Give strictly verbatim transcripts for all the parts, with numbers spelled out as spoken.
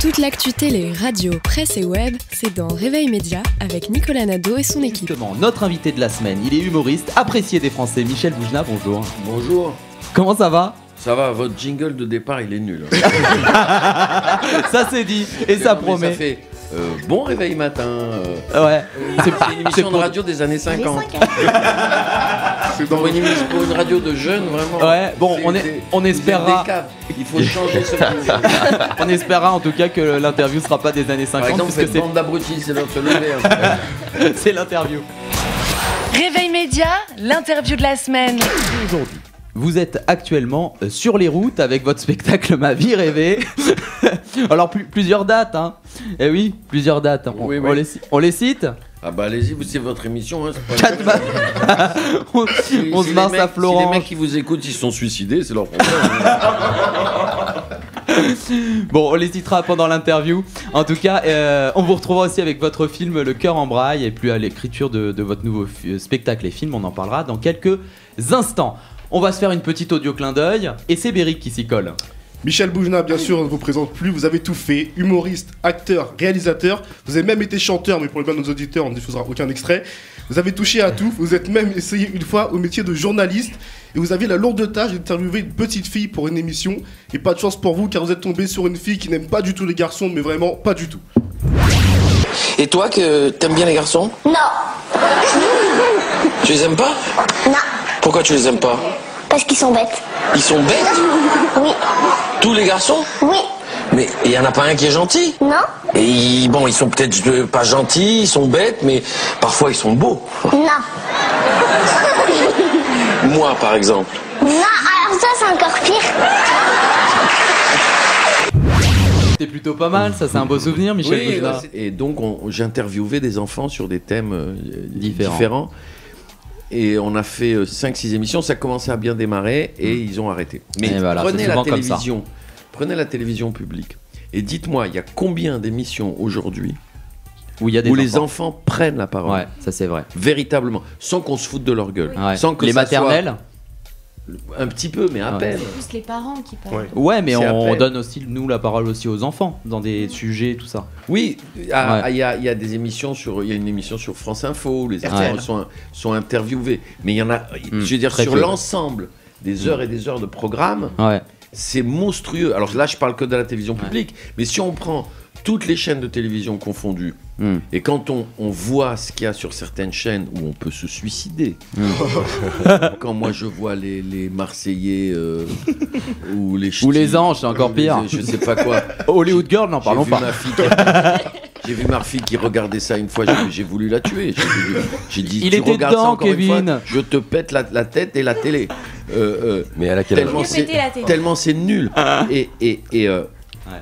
Toute l'actu télé, radio, presse et web, c'est dans Réveil Médias avec Nicolas Nadeau et son équipe. Exactement. Notre invité de la semaine, il est humoriste, apprécié des Français, Michel Boujenah, bonjour. Bonjour. Comment ça va ? Ça va, votre jingle de départ, il est nul. Ça c'est dit et ça non, promet. Ça fait euh, bon réveil matin. Euh, ouais. Euh, c'est une émission de radio des années cinquante. C'est dans une émission pour une radio de jeunes, vraiment. Ouais. Bon, est, on, est, est, on espérera. Il faut changer ce jingle. On espérera en tout cas que l'interview sera pas des années cinquante. Par exemple, cette bande d'abrutis, c'est leur se lever. Hein. C'est l'interview. Réveil média, l'interview de la semaine. Aujourd'hui. Vous êtes actuellement sur les routes avec votre spectacle Ma vie rêvée. Alors plus, plusieurs dates, hein. Eh oui, plusieurs dates. On, oui, oui. on, les, on les cite. Ah bah allez-y, c'est votre émission. Hein, Quatre ma... on si, on si se marre à Florence. Si les mecs qui vous écoutent, ils se sont suicidés, c'est leur problème. Bon, on les citera pendant l'interview. En tout cas, euh, on vous retrouvera aussi avec votre film Le Coeur en Braille et puis à l'écriture de, de votre nouveau spectacle et film. On en parlera dans quelques instants. On va se faire une petite audio clin d'œil, et c'est Berry qui s'y colle. Michel Boujenah, bien sûr, on ne vous présente plus, vous avez tout fait, humoriste, acteur, réalisateur, vous avez même été chanteur, mais pour le bien de nos auditeurs, on ne diffusera aucun extrait. Vous avez touché à tout, vous êtes même essayé une fois au métier de journaliste, et vous avez la lourde tâche d'interviewer une petite fille pour une émission, et pas de chance pour vous, car vous êtes tombé sur une fille qui n'aime pas du tout les garçons, mais vraiment pas du tout. Et toi, que t'aimes bien les garçons? Non. Tu les aimes pas? Non. Pourquoi tu les aimes pas? Parce qu'ils sont bêtes. Ils sont bêtes? Oui. Tous les garçons? Oui. Mais il n'y en a pas un qui est gentil? Non. Et bon, ils sont peut-être pas gentils, ils sont bêtes, mais parfois ils sont beaux. Non. Moi, par exemple. Non, alors ça, c'est encore pire. C'était plutôt pas mal, ça, c'est un beau souvenir, Michel Boujenah. Oui, et donc, j'interviewais des enfants sur des thèmes euh, différents. différents. Et on a fait cinq six émissions, ça commençait à bien démarrer et ils ont arrêté. Mais voilà, prenez la télévision, prenez la télévision publique et dites-moi, il y a combien d'émissions aujourd'hui où, y a des où enfants. les enfants prennent la parole? Ouais, ça c'est vrai. Véritablement, sans qu'on se foute de leur gueule. Ouais. Sans que les maternelles soit... Un petit peu, mais à ouais. peine. C'est plus les parents qui parlent. Ouais, ouais mais on donne aussi, nous, la parole aussi aux enfants dans des mmh. sujets, tout ça. Oui, il ah, ouais. y, a, y a des émissions sur, il y a une émission sur France Info où les enfants ouais. sont, sont interviewés. Mais il y en a, mmh, je veux dire, sur l'ensemble des heures mmh. et des heures de programme, ouais. c'est monstrueux. Alors là, je parle que de la télévision publique, ouais. mais si on prend toutes les chaînes de télévision confondues, mmh. et quand on, on voit ce qu'il y a sur certaines chaînes où on peut se suicider, mmh. quand moi je vois les, les Marseillais euh, ou les ch'tis, ou les Anges, c'est encore pire. Les, je sais pas quoi. Hollywood Girl, n'en parlons pas. J'ai vu ma fille qui regardait ça une fois, j'ai voulu la tuer. J'ai dit, il tu était regardes dedans, ça encore Kevin. Une fois, je te pète la, la tête et la télé. Euh, euh, Mais à laquelle tellement c'est nul. Ah. Et... et, et euh, ouais.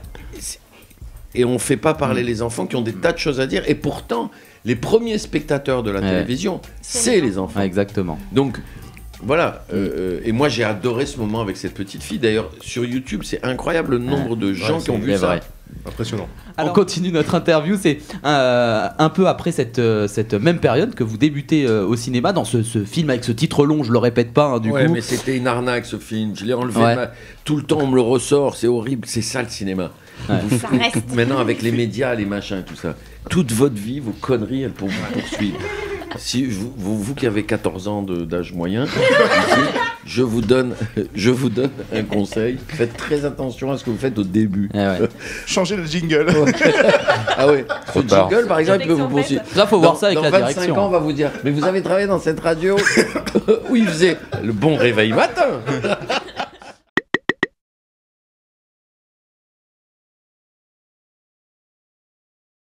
Et on ne fait pas parler mmh. les enfants qui ont des tas de choses à dire. Et pourtant, les premiers spectateurs de la ouais. télévision, c'est les enfants. Ouais, exactement. Donc, voilà. Euh, et moi, j'ai adoré ce moment avec cette petite fille. D'ailleurs, sur YouTube, c'est incroyable le nombre ouais. de gens ouais, qui ont vu ça. Vrai. Impressionnant. Alors, on continue notre interview. C'est euh, un peu après cette, euh, cette même période que vous débutez euh, au cinéma dans ce, ce film avec ce titre long. Je le répète pas. Hein, du ouais, coup. Mais c'était une arnaque ce film. Je l'ai enlevé. Ouais. Ma... Tout le temps, on me le ressort. C'est horrible. C'est ça le cinéma. Ouais. Ça reste. Maintenant, avec les médias, les machins, tout ça, toute votre vie, vos conneries, elles pour vous poursuivre. Si vous, vous, vous qui avez quatorze ans d'âge moyen, ici, je vous donne, je vous donne un conseil. Faites très attention à ce que vous faites au début. Eh ouais. Changez le jingle. Ouais. Ah ouais. Ce jingle, par exemple, il peut vous poursuivre. Ça, faut dans, voir ça avec la direction. Dans vingt-cinq ans, on va vous dire. Mais vous avez travaillé dans cette radio où il faisait le bon réveil matin.